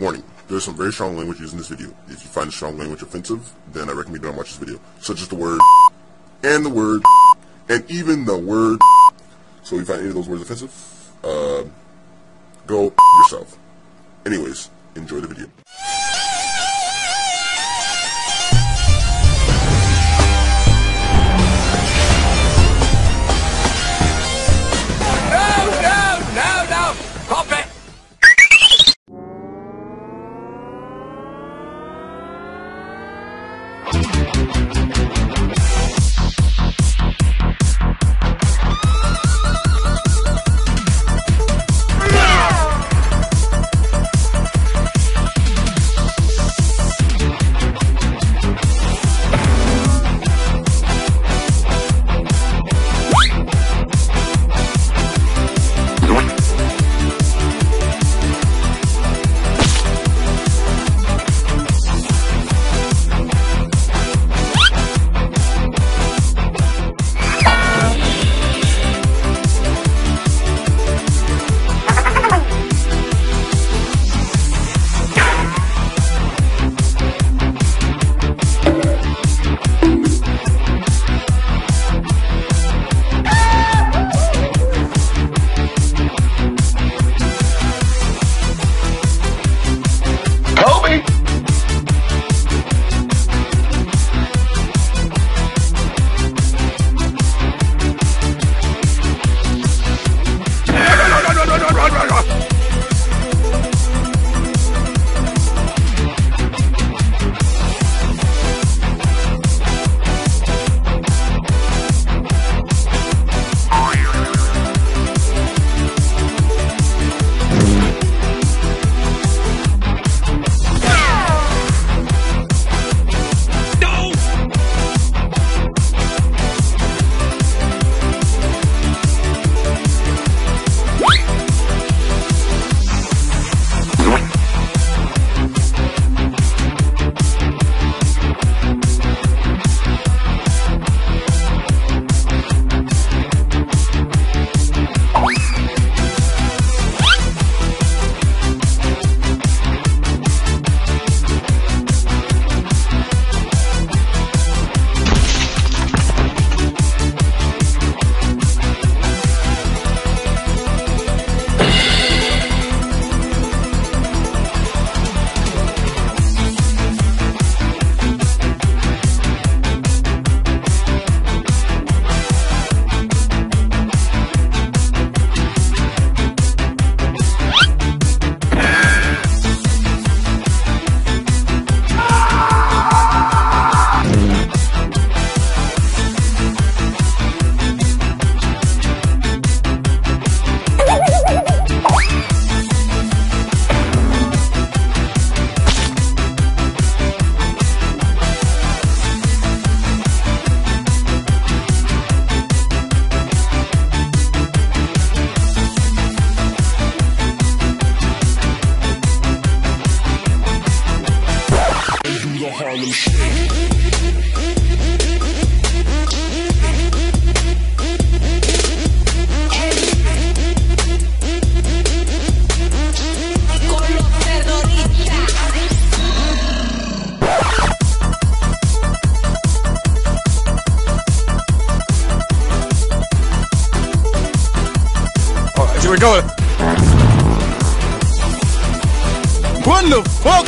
Warning, there's some very strong language used in this video. If you find the strong language offensive, then I recommend you don't watch this video. Such as the word and the word and even the word. So if you find any of those words offensive, go yourself. Anyways, enjoy the video. We're going. What the fuck?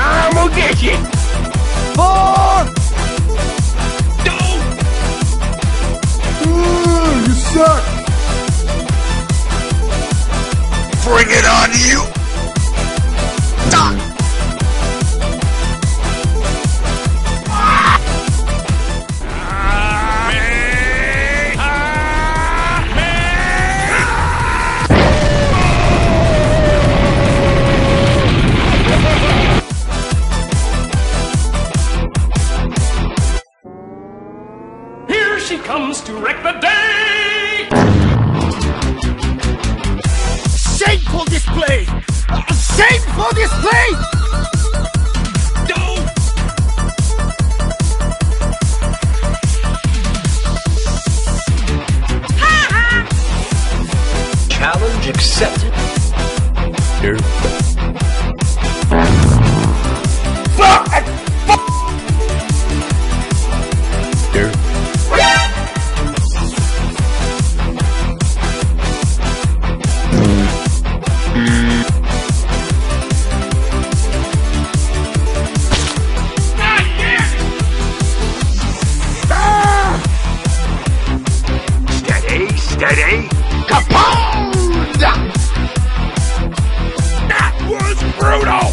I'm gonna get you. Fuck! No! Ooh, you suck. Bring it on you. Stop. To wreck the day! Shameful display! Shameful display! No! Ha ha! Challenge accepted. dude. Fuck! Dude. Steady, steady, kapow! Was brutal.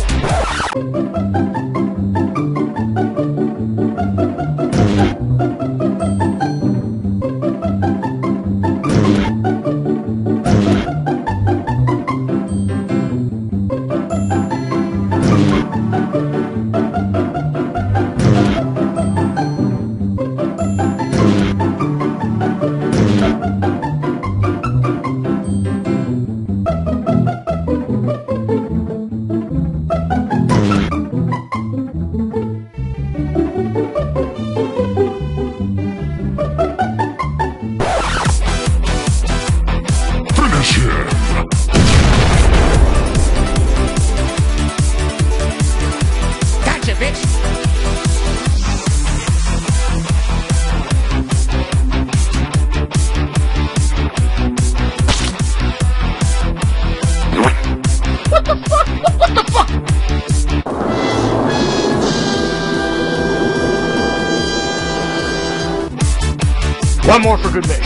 One more for good measure.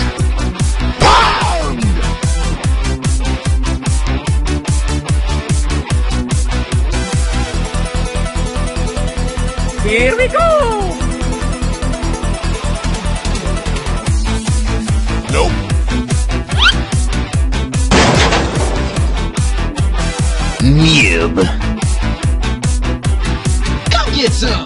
Pound! Here we go! Nope. Noob. Go get some!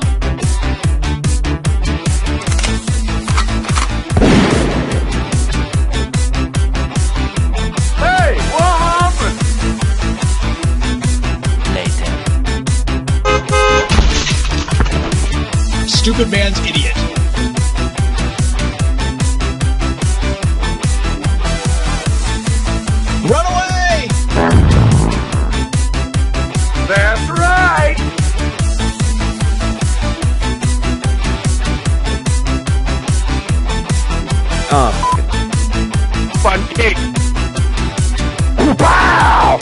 Stupid man's idiot. Run away! That's right! Fun kick. Wow!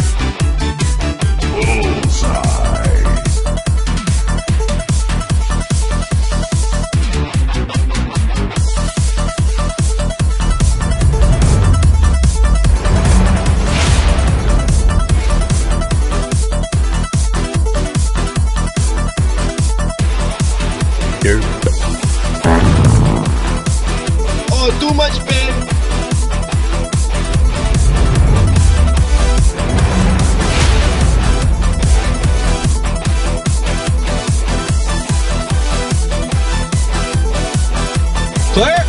Oh, too much pain. Clear.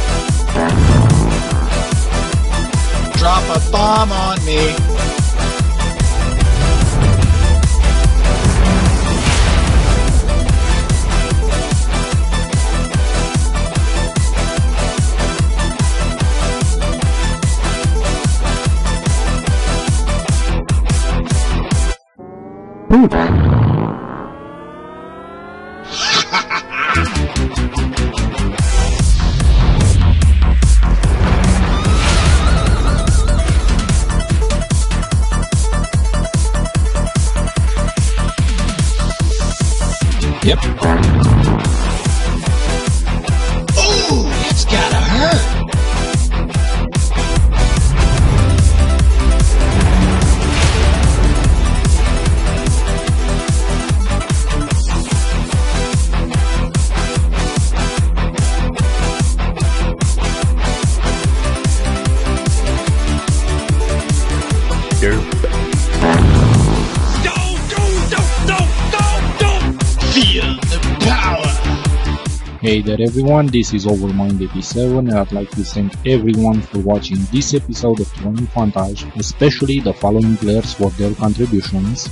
Drop a bomb on me. Yep. Ooh, that's gotta hurt. Hey there everyone, this is Overmind87 and I'd like to thank everyone for watching this episode of Trolling Fantage, especially the following players for their contributions.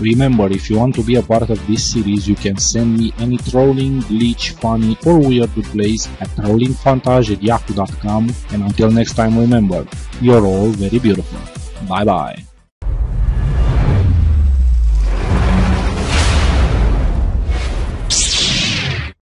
Remember, if you want to be a part of this series, you can send me any trolling, glitch, funny or weird plays at trollingfantage@yahoo.com, and until next time, remember, you're all very beautiful. Bye bye.